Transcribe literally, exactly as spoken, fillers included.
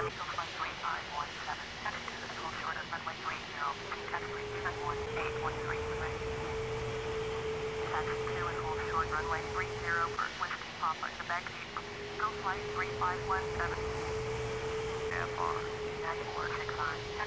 Flight three five one seven F R ninety-four sixty-five.